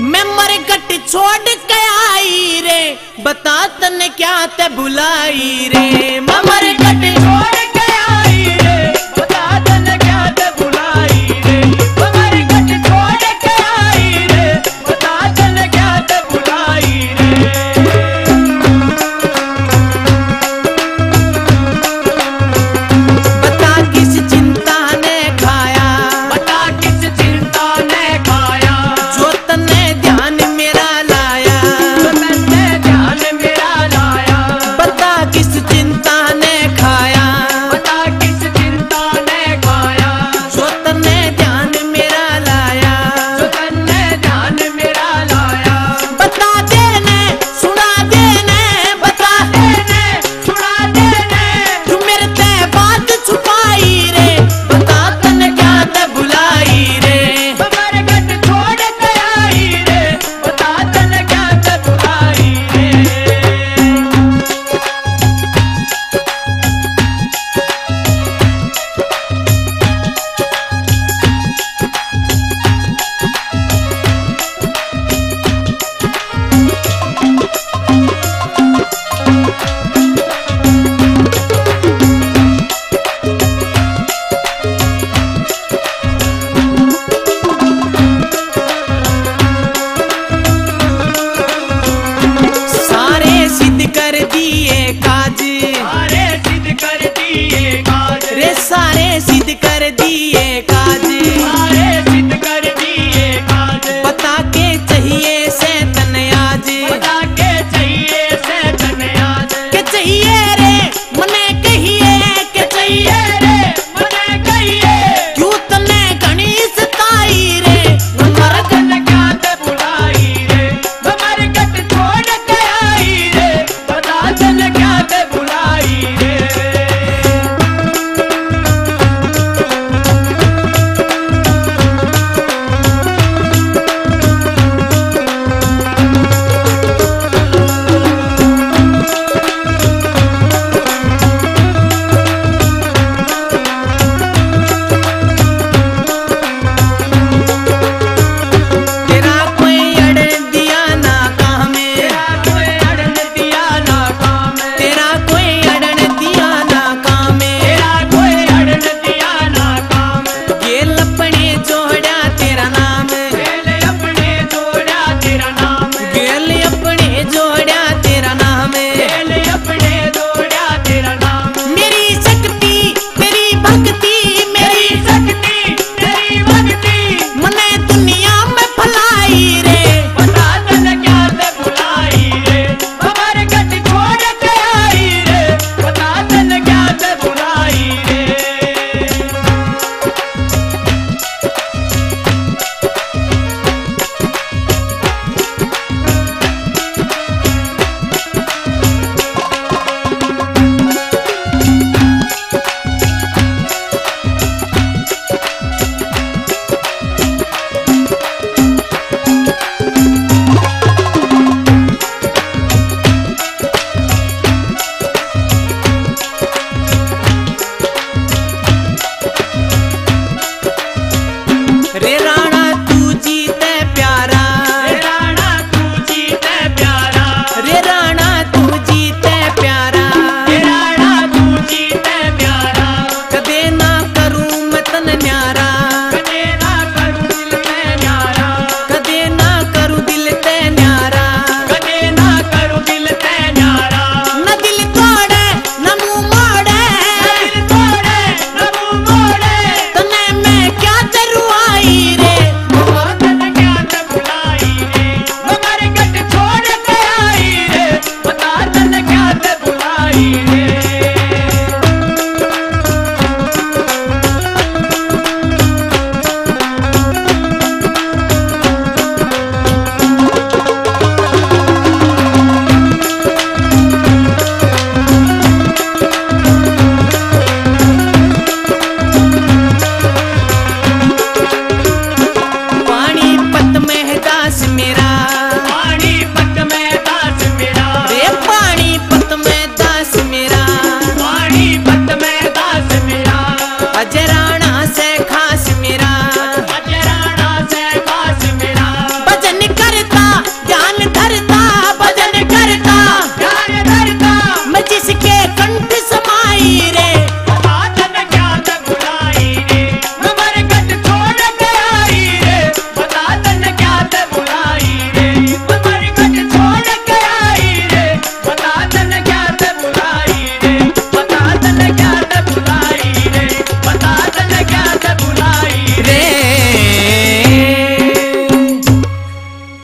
मैं मरगट छोड़ के आई रे, बता तन क्या ते बुलाई रे, मैं मरगट छोड़